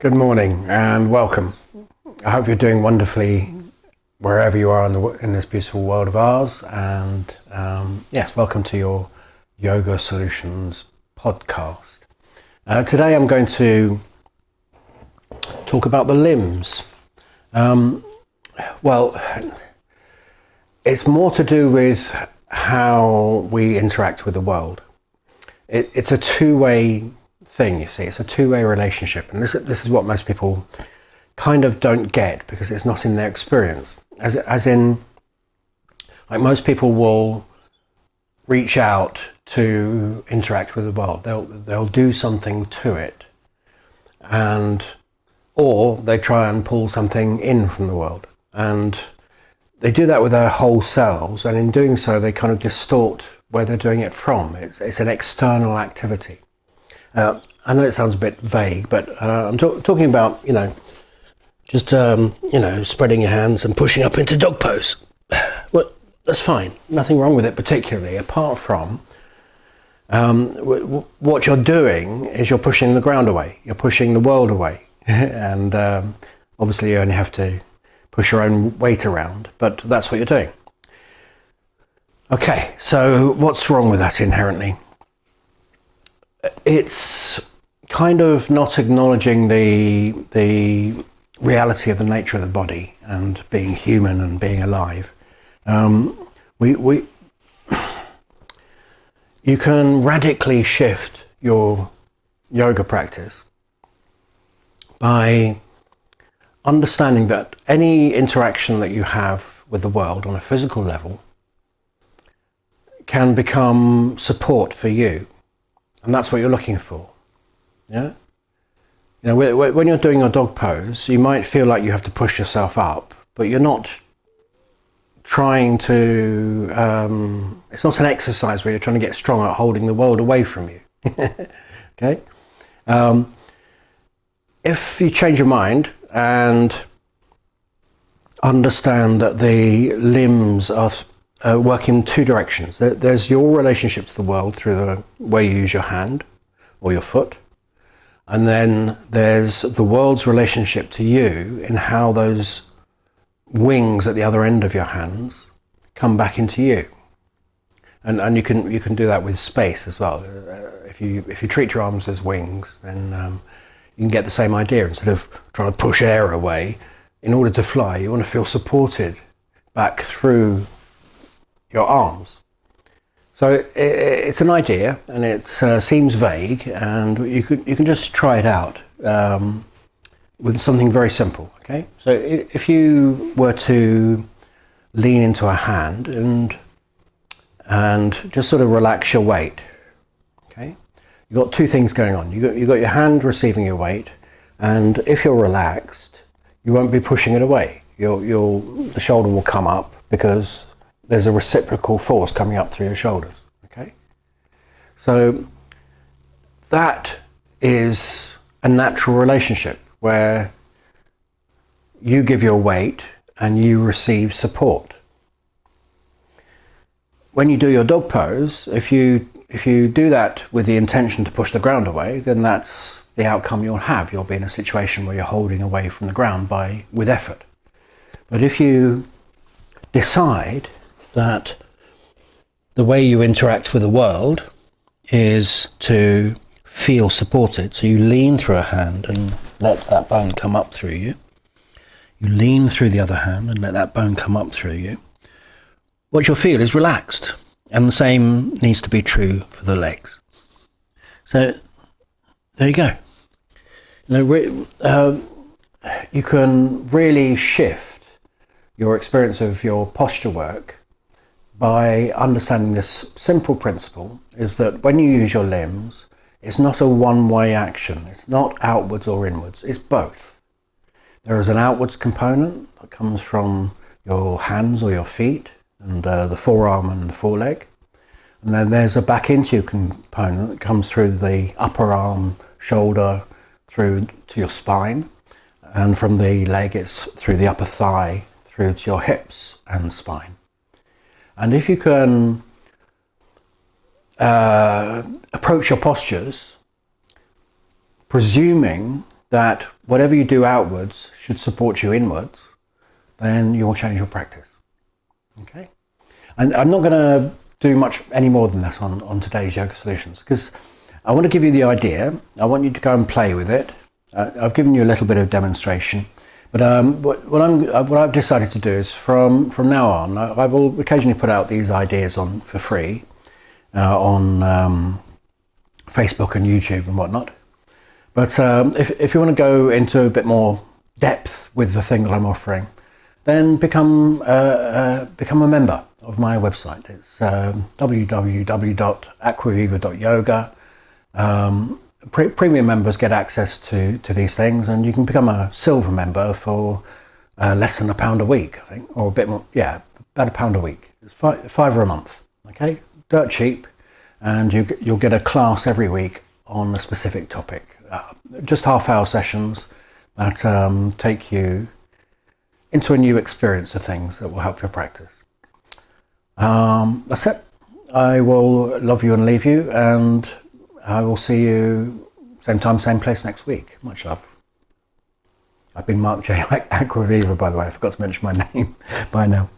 Good morning and welcome. I hope you're doing wonderfully wherever you are in this beautiful world of ours. And yes, welcome to your Yoga Solutions podcast. Today I'm going to talk about the limbs. Well, it's more to do with how we interact with the world. It's a two-way thing, you see. It's a two-way relationship, and this is what most people kind of don't get, because it's not in their experience. As in, like, most people will reach out to interact with the world. They'll do something to it, or they try and pull something in from the world, and they do that with their whole selves, and in doing so they kind of distort where they're doing it from. It's an external activity. I know it sounds a bit vague, but I'm talking about, you know, just, you know, spreading your hands and pushing up into dog pose. Well, that's fine. Nothing wrong with it particularly, apart from what you're doing is you're pushing the ground away. You're pushing the world away. And obviously you only have to push your own weight around, but that's what you're doing. Okay, so what's wrong with that inherently? It's kind of not acknowledging the reality of the nature of the body and being human and being alive. You can radically shift your yoga practice by understanding that any interaction that you have with the world on a physical level can become support for you. And that's what you're looking for, yeah? You know, when you're doing your dog pose, you might feel like you have to push yourself up, but you're not trying to, it's not an exercise where you're trying to get strong at holding the world away from you, okay? If you change your mind and understand that the limbs are work in two directions. There's your relationship to the world through the way you use your hand or your foot, and then there's the world's relationship to you in how those wings at the other end of your hands come back into you. And you can do that with space as well. If you treat your arms as wings, then you can get the same idea. Instead of trying to push air away in order to fly, you want to feel supported back through your arms. So it's an idea, and it seems vague, and you can just try it out with something very simple. Okay, so if you were to lean into a hand and just sort of relax your weight, okay, you've got two things going on. You've got your hand receiving your weight, and if you're relaxed, you won't be pushing it away. The shoulder will come up because there's a reciprocal force coming up through your shoulders, okay? So that is a natural relationship where you give your weight and you receive support. When you do your dog pose, if you do that with the intention to push the ground away, then that's the outcome you'll have. You'll be in a situation where you're holding away from the ground with effort. But if you decide that the way you interact with the world is to feel supported, so you lean through a hand and let that bone come up through you. You lean through the other hand and let that bone come up through you. What you'll feel is relaxed, and the same needs to be true for the legs. So there you go. You can really shift your experience of your posture work by understanding this simple principle, is that when you use your limbs, it's not a one-way action. It's not outwards or inwards, it's both. There is an outwards component that comes from your hands or your feet, and the forearm and the foreleg. And then there's a back into you component that comes through the upper arm, shoulder, through to your spine. And from the leg, it's through the upper thigh, through to your hips and spine. And if you can approach your postures presuming that whatever you do outwards should support you inwards, then you'll change your practice. Okay? And I'm not going to do much any more than that on today's Yoga Solutions, because I want to give you the idea. I want you to go and play with it. I've given you a little bit of demonstration, but what I've decided to do is from now on, I will occasionally put out these ideas on for free on Facebook and YouTube and whatnot. But if you want to go into a bit more depth with the thing that I'm offering, then become a member of my website. It's www.acquaviva.yoga. Premium members get access to these things, and you can become a silver member for less than £1 a week, I think, or a bit more. Yeah, about £1 a week. It's £5 a month. Okay, dirt cheap, and you'll get a class every week on a specific topic. Just half-hour sessions that take you into a new experience of things that will help your practice. That's it. I will love you and leave you, and I will see you same time, same place next week. Much love. I've been Mark J. Acquaviva, by the way. I forgot to mention my name. Bye now.